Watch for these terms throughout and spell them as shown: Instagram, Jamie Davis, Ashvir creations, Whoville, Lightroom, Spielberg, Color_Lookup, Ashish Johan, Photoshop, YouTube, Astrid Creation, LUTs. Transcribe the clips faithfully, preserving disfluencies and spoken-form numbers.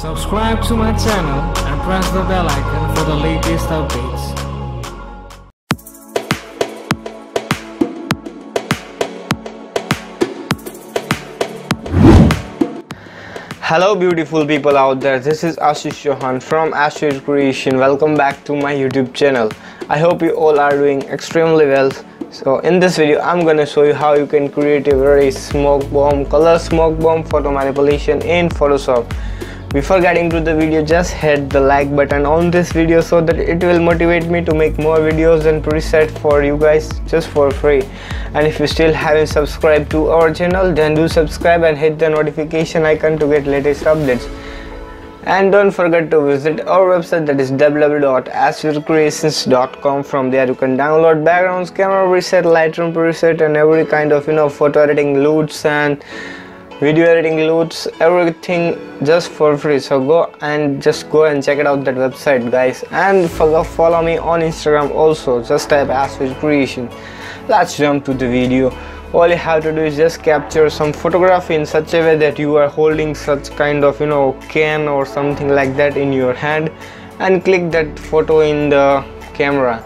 Subscribe to my channel and press the bell icon for the latest updates. Hello beautiful people out there, this is Ashish Johan from Astrid Creation. Welcome back to my YouTube channel. I hope you all are doing extremely well. So in this video I'm gonna show you how you can create a very smoke bomb color smoke bomb photo manipulation in Photoshop. Before getting to the video, just hit the like button on this video so that it will motivate me to make more videos and presets for you guys just for free. And if you still haven't subscribed to our channel, then do subscribe and hit the notification icon to get latest updates. And don't forget to visit our website, that is w w w dot ashvir creations dot com. From there you can download backgrounds, camera preset, Lightroom preset, and every kind of you know photo editing L U Ts and video editing L U Ts, everything just for free. So go and just go and check it out, that website guys. And follow follow me on Instagram also, just type Ashvir Creation. Let's jump to the video. All you have to do is just capture some photography in such a way that you are holding such kind of you know can or something like that in your hand, and click that photo in the camera.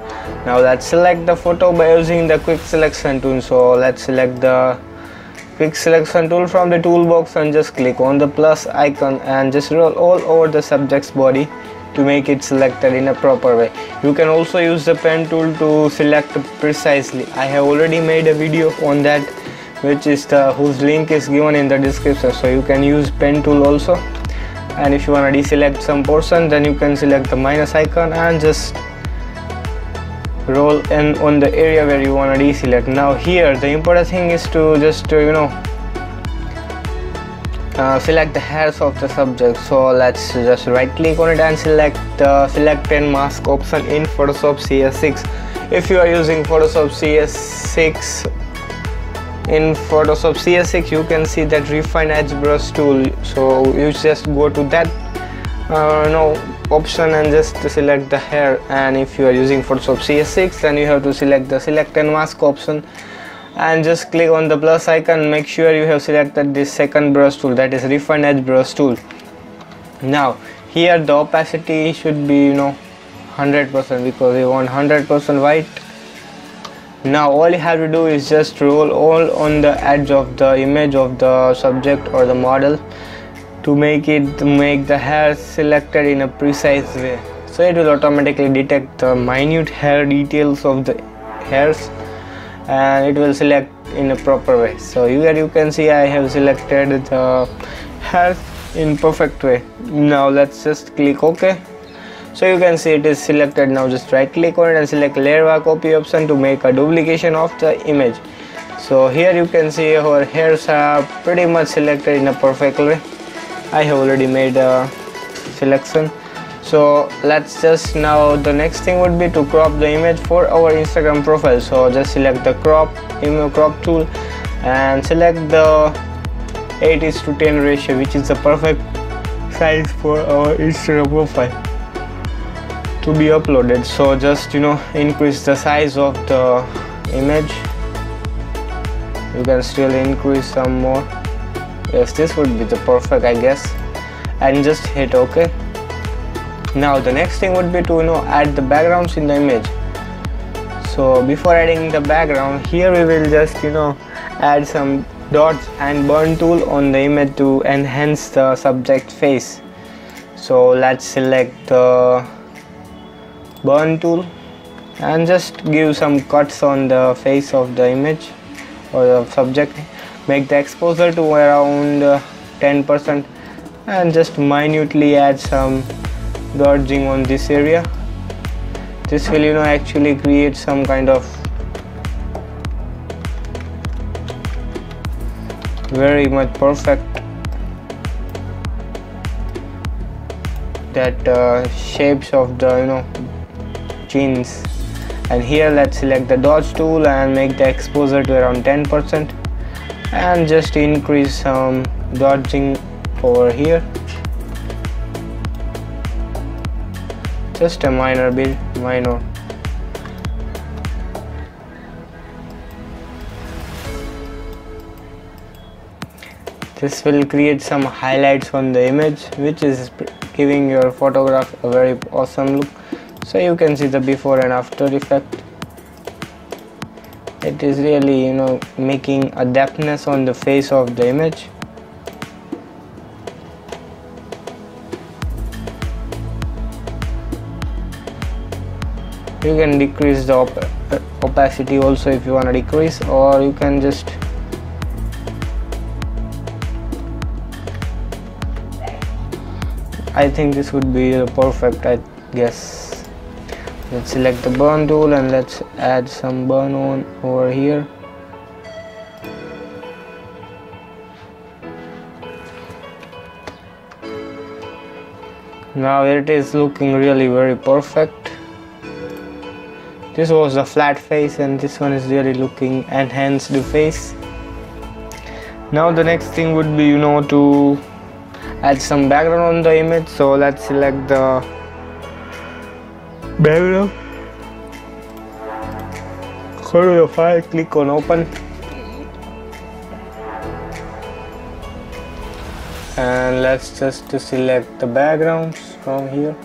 Now let's select the photo by using the quick selection tool. So let's select the quick selection tool from the toolbox and just click on the plus icon and just roll all over the subject's body to make it selected in a proper way. You can also use the pen tool to select precisely. I have already made a video on that, which is the whose link is given in the description, so you can use pen tool also. And if you want to deselect some portion, then you can select the minus icon and just roll in on the area where you want to deselect. Now here the important thing is to just uh, you know uh, select the hairs of the subject. So let's just right click on it and select the uh, select and mask option in Photoshop C S six. If you are using Photoshop C S six, in Photoshop C S six you can see that refine edge brush tool, so you just go to that uh, no option and just select the hair. And if you are using Photoshop C S six, then you have to select the select and mask option and just click on the plus icon. Make sure you have selected this second brush tool, that is refine edge brush tool. Now here the opacity should be you know one hundred percent, because we want one hundred percent white. Now all you have to do is just roll all on the edge of the image of the subject or the model to make it to make the hair selected in a precise way. So it will automatically detect the minute hair details of the hairs and it will select in a proper way. So here you can see I have selected the hair in perfect way. Now let's just click OK. So you can see it is selected. Now just right click on it and select layer by copy option to make a duplication of the image. So here you can see our hairs are pretty much selected in a perfect way. I have already made a selection. So let's just, now the next thing would be to crop the image for our Instagram profile. So just select the crop crop tool and select the eight is to ten ratio, which is the perfect size for our Instagram profile to be uploaded. So just you know increase the size of the image. You can still increase some more. Yes, this would be the perfect I guess, and just hit OK. Now the next thing would be to you know add the backgrounds in the image. So before adding the background, here we will just you know add some dots and burn tool on the image to enhance the subject face. So let's select the burn tool and just give some cuts on the face of the image or the subject. Make the exposure to around uh, ten percent and just minutely add some dodging on this area. This will you know actually create some kind of very much perfect that uh, shapes of the you know chins. And here let's select the dodge tool and make the exposure to around ten percent and just increase some dodging over here, just a minor bit minor. This will create some highlights from the image, which is giving your photograph a very awesome look. So you can see the before and after effect. It is really, you know, making a depthness on the face of the image. You can decrease the op opacity also if you want to decrease, or you can just I think this would be perfect, I guess. Let's select the burn tool and let's add some burn on over here. Now it is looking really very perfect. This was a flat face and this one is really looking enhanced the face. Now the next thing would be, you know, to add some background on the image. So let's select the background. Go to your file, click on open. And let's just select the backgrounds from here.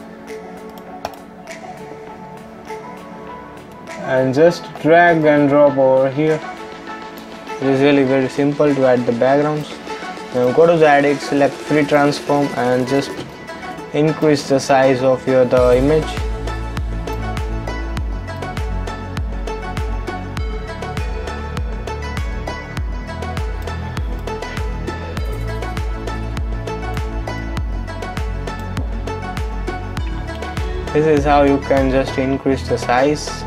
And just drag and drop over here. It is really very simple to add the backgrounds. Now go to the edit, select free transform and just increase the size of your the image. This is how you can just increase the size.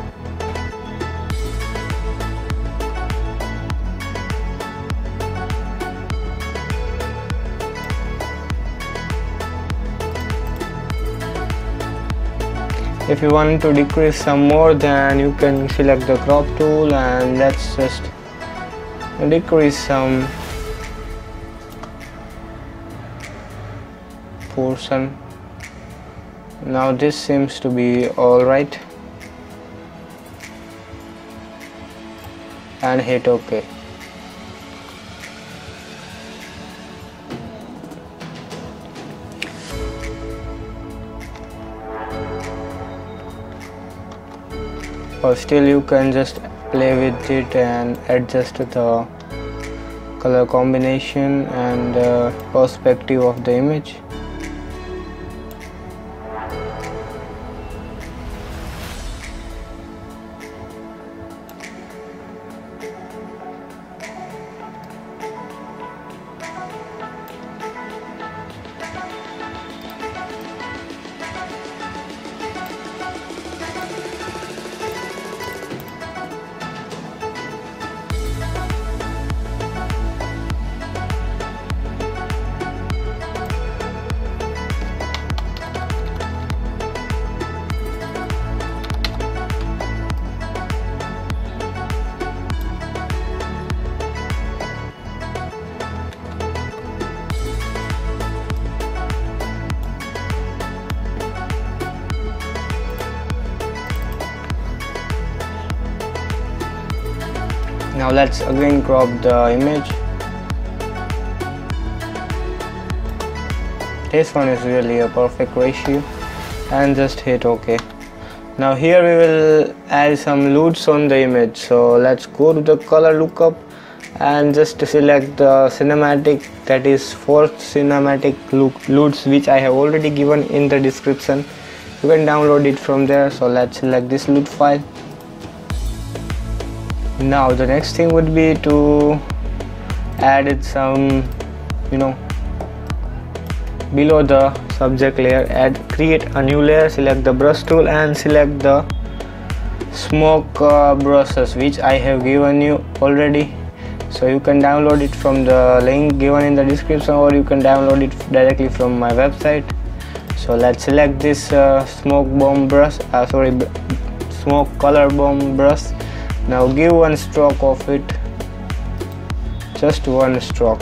If you want to decrease some more, then you can select the crop tool and let's just decrease some portion. Now this seems to be alright and hit OK. Or still you can just play with it and adjust the color combination and the perspective of the image. Now let's again crop the image. This one is really a perfect ratio and just hit OK. Now here we will add some L U Ts on the image. So let's go to the color lookup and just select the cinematic, that is fourth cinematic L U Ts, which I have already given in the description. You can download it from there. So let's select this L U T file. Now the next thing would be to add some, you know, below the subject layer, add create a new layer, select the brush tool and select the smoke uh, brushes, which I have given you already. So you can download it from the link given in the description, or you can download it directly from my website. So let's select this uh, smoke bomb brush, uh, sorry, smoke color bomb brush. Now give one stroke of it, just one stroke,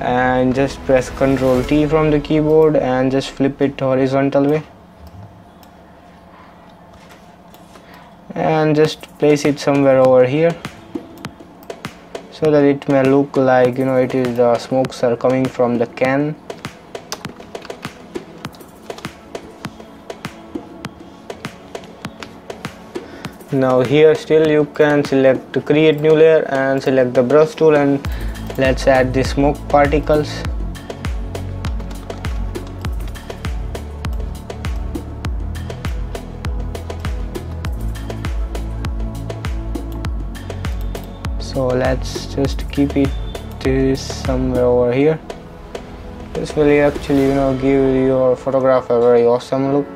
and just press control T from the keyboard and just flip it horizontal way and just place it somewhere over here. so that it may look like, you know, it is the smokes are coming from the can. Now here still you can select to create new layer and select the brush tool, and let's add the smoke particles. So let's just keep it this somewhere over here. This will actually, you know, give your photograph a very awesome look.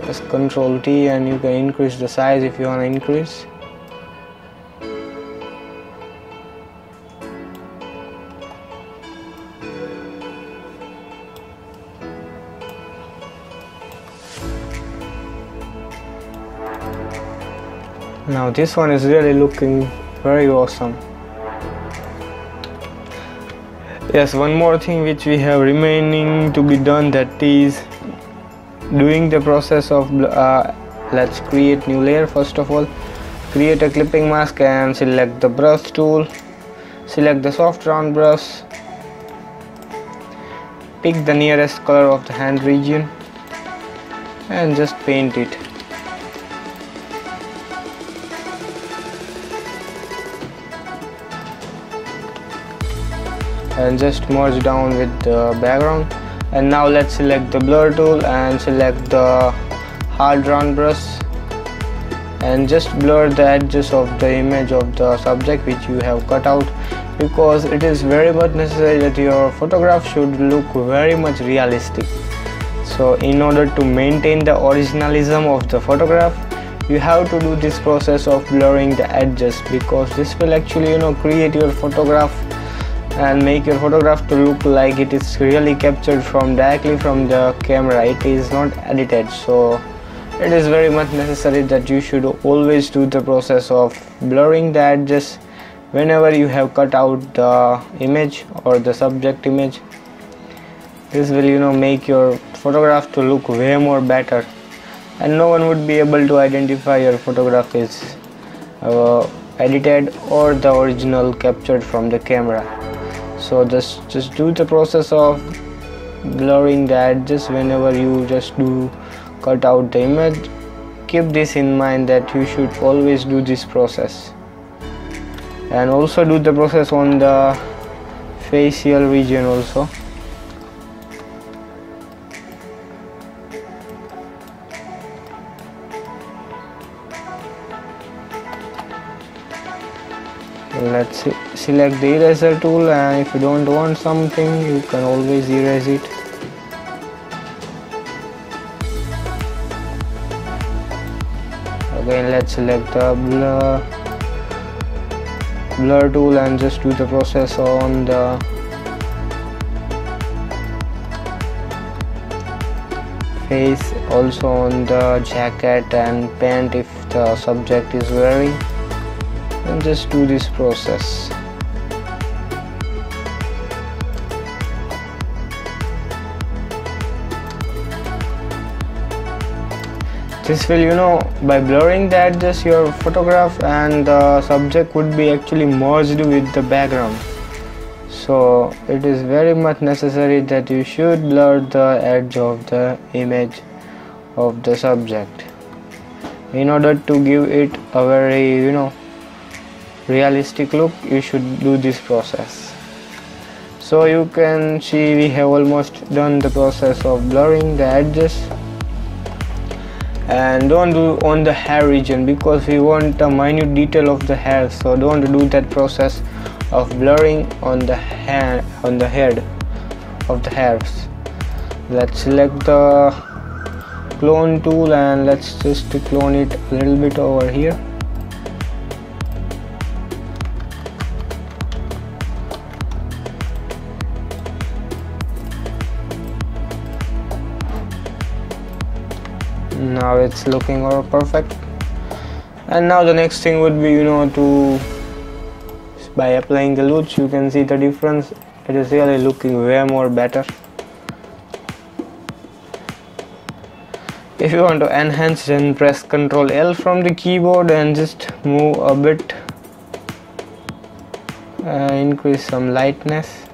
Press Ctrl T and you can increase the size if you want to increase. Now this one is really looking very awesome. Yes, one more thing which we have remaining to be done, that is doing the process of uh, let's create new layer. First of all, create a clipping mask and select the brush tool, select the soft round brush, pick the nearest color of the hand region and just paint it. And just merge down with the background. And now let's select the blur tool and select the hard round brush and just blur the edges of the image of the subject which you have cut out, because it is very much necessary that your photograph should look very much realistic. So in order to maintain the originalism of the photograph, you have to do this process of blurring the edges, because this will actually, you know, create your photograph and make your photograph to look like it is really captured from directly from the camera. It is not edited, so it is very much necessary that you should always do the process of blurring the edges whenever you have cut out the image or the subject image. This will, you know, make your photograph to look way more better, and no one would be able to identify your photograph is uh, edited or the original captured from the camera. So just just do the process of blurring the edges whenever you just do cut out the image. Keep this in mind that you should always do this process, and also do the process on the facial region also. Let's select the eraser tool, and if you don't want something you can always erase it. Again let's select the blur, blur tool and just do the process on the face, also on the jacket and pant if the subject is wearing. And just do this process. This will, you know, by blurring the edges, your photograph and the subject would be actually merged with the background. So it is very much necessary that you should blur the edge of the image of the subject in order to give it a very, you know, realistic look. You should do this process. So you can see we have almost done the process of blurring the edges, and don't do on the hair region because we want a minute detail of the hair, so don't do that process of blurring on the hair, on the head of the hairs. Let's select the clone tool and let's just clone it a little bit over here. Now it's looking all perfect. And now the next thing would be, you know, to by applying the L U Ts you can see the difference. It is really looking way more better. If you want to enhance, then press Ctrl L from the keyboard and just move a bit uh, increase some lightness.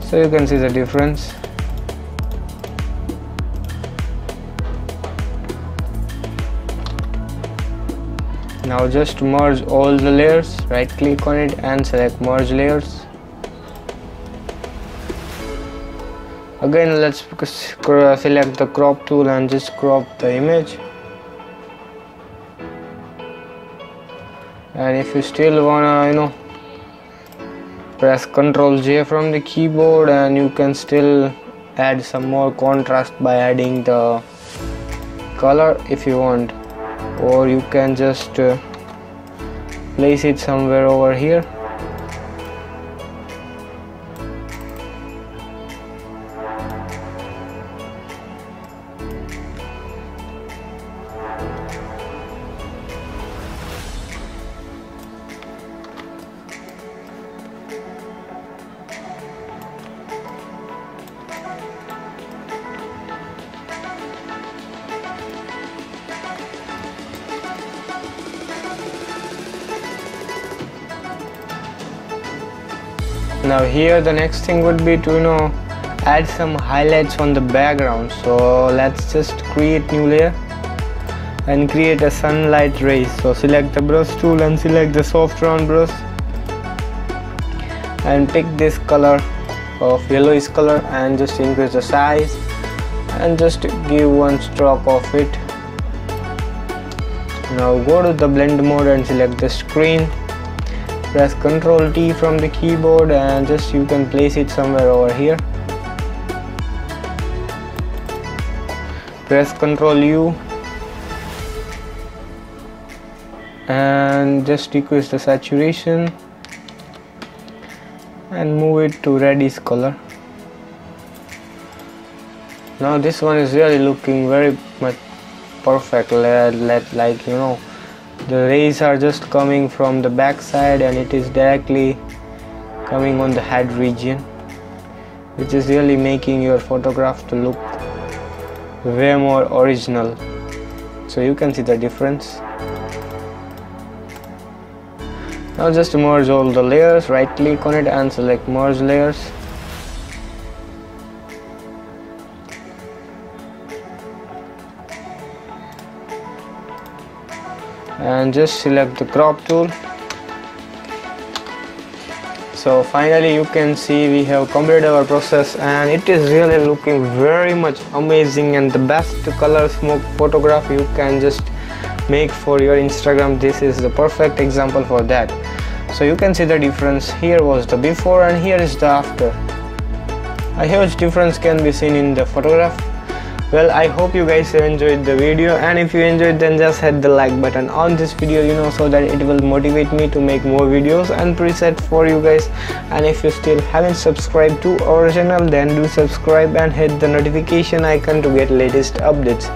So you can see the difference. Now just merge all the layers, right click on it and select merge layers. Again let's select the crop tool and just crop the image. And if you still wanna, you know, press control J from the keyboard, and you can still add some more contrast by adding the color if you want. Or you can just uh, place it somewhere over here. Now here the next thing would be to, you know, add some highlights on the background. So let's just create new layer and create a sunlight rays. So select the brush tool and select the soft round brush and pick this color of yellowish color and just increase the size and just give one stroke of it. Now go to the blend mode and select the screen. Press control T from the keyboard and just you can place it somewhere over here. Press control U and just decrease the saturation and move it to reddish color. Now this one is really looking very much perfect, like, you know, the rays are just coming from the back side and it is directly coming on the head region, which is really making your photograph to look way more original. So you can see the difference. Now just merge all the layers, right click on it and select merge layers. And just select the crop tool. So finally you can see we have completed our process and it is really looking very much amazing, and the best color smoke photograph you can just make for your Instagram. This is the perfect example for that. So you can see the difference. Here was the before and here is the after. A huge difference can be seen in the photograph. Well, I hope you guys have enjoyed the video, and if you enjoyed then just hit the like button on this video, you know, so that it will motivate me to make more videos and presets for you guys. And if you still haven't subscribed to our channel, then do subscribe and hit the notification icon to get latest updates.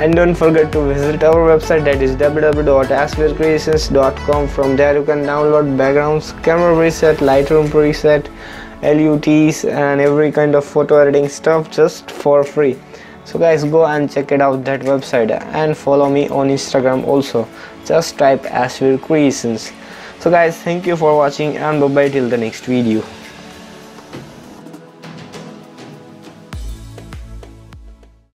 And don't forget to visit our website, that is w w w dot ashvir creations dot com. From there you can download backgrounds, camera preset, Lightroom preset, L U Ts and every kind of photo editing stuff just for free. So guys, go and check it out, that website, and follow me on Instagram also. Just type Ashvir Creations. So guys, thank you for watching and bye bye till the next video.